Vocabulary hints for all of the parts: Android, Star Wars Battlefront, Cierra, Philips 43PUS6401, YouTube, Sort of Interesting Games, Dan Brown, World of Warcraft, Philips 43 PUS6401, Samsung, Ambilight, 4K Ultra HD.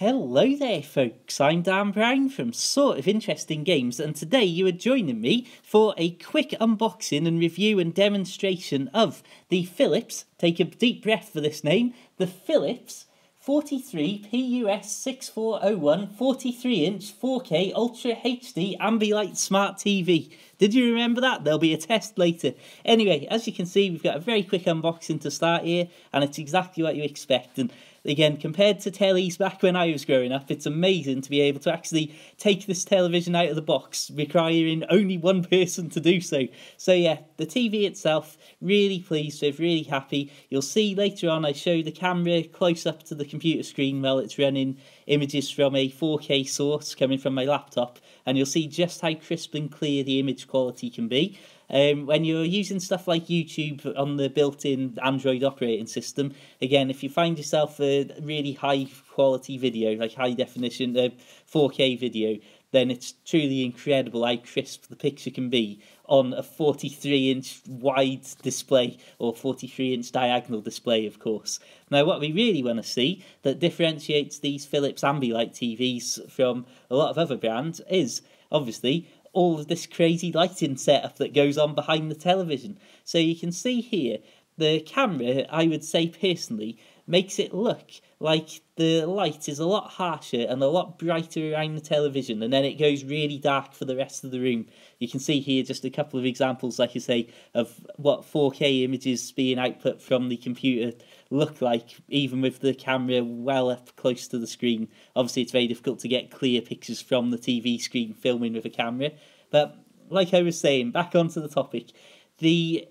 Hello there folks, I'm Dan Brown from Sort of Interesting Games, and today you are joining me for a quick unboxing and review and demonstration of the Philips, take a deep breath for this name, the Philips 43 PUS6401 43-inch 4K Ultra HD Ambilight Smart TV. Did you remember that? There'll be a test later. Anyway, as you can see, we've got a very quick unboxing to start here, and it's exactly what you expect. And again, compared to tellies back when I was growing up, it's amazing to be able to actually take this television out of the box, requiring only one person to do so. So yeah, the TV itself, really pleased with, really happy. You'll see later on I show the camera close up to the computer screen while it's running images from a 4K source coming from my laptop, and you'll see just how crisp and clear the image quality can be. When you're using stuff like YouTube on the built-in Android operating system, again, if you find yourself a really high-quality video, like high-definition 4K video, then it's truly incredible how crisp the picture can be on a 43-inch wide display, or 43-inch diagonal display, of course. Now, what we really want to see that differentiates these Philips Ambilight TVs from a lot of other brands is, obviously, all of this crazy lighting setup that goes on behind the television. So you can see here, the camera, I would say personally, makes it look like the light is a lot harsher and a lot brighter around the television, and then it goes really dark for the rest of the room. You can see here just a couple of examples, like I say, of what 4K images being output from the computer look like, even with the camera well up close to the screen. Obviously, it's very difficult to get clear pictures from the TV screen filming with a camera, but like I was saying, back onto the topic, the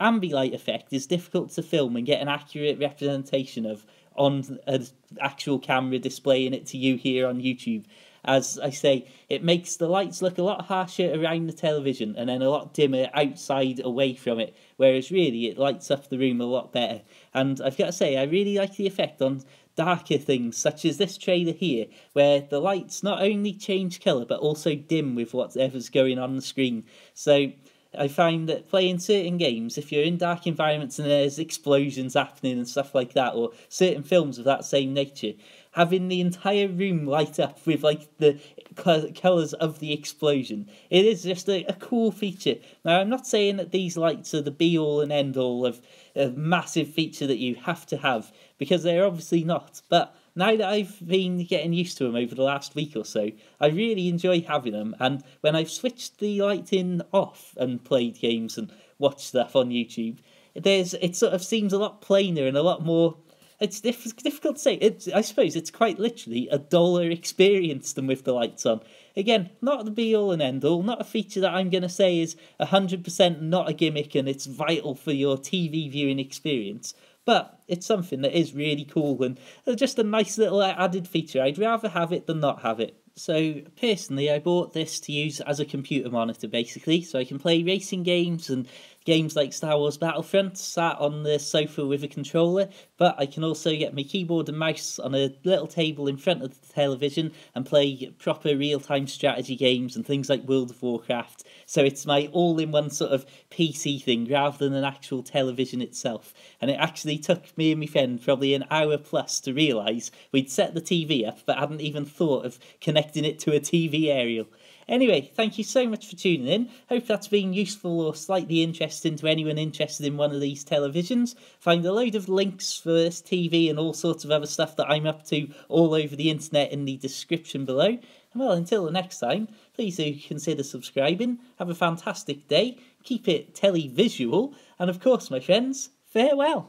Ambilight effect is difficult to film and get an accurate representation of on an actual camera displaying it to you here on YouTube. As I say, it makes the lights look a lot harsher around the television and then a lot dimmer outside away from it, whereas really it lights up the room a lot better. And I've got to say, I really like the effect on darker things, such as this trailer here, where the lights not only change colour but also dim with whatever's going on the screen. So I find that playing certain games, if you're in dark environments and there's explosions happening and stuff like that, or certain films of that same nature, having the entire room light up with like the colours of the explosion, it is just a cool feature. Now, I'm not saying that these lights are the be-all and end-all of a massive feature that you have to have, because they're obviously not, but now that I've been getting used to them over the last week or so, I really enjoy having them, and when I've switched the lighting off and played games and watched stuff on YouTube, it sort of seems a lot plainer and a lot more, it's difficult to say, I suppose it's quite literally a duller experience than with the lights on. Again, not the be-all and end-all, not a feature that I'm going to say is 100% not a gimmick and it's vital for your TV viewing experience, but it's something that is really cool and just a nice little added feature. I'd rather have it than not have it. So personally, I bought this to use as a computer monitor, basically, so I can play racing games and games like Star Wars Battlefront sat on the sofa with a controller, but I can also get my keyboard and mouse on a little table in front of the television and play proper real-time strategy games and things like World of Warcraft. So it's my all-in-one sort of PC thing rather than an actual television itself. And it actually took me and my friend probably an hour plus to realise we'd set the TV up but hadn't even thought of connecting it to a TV aerial. Anyway, thank you so much for tuning in. Hope that's been useful or slightly interesting to anyone interested in one of these televisions. Find a load of links for this TV and all sorts of other stuff that I'm up to all over the internet in the description below. And well, until the next time, please do consider subscribing. Have a fantastic day. Keep it televisual. And of course, my friends, farewell.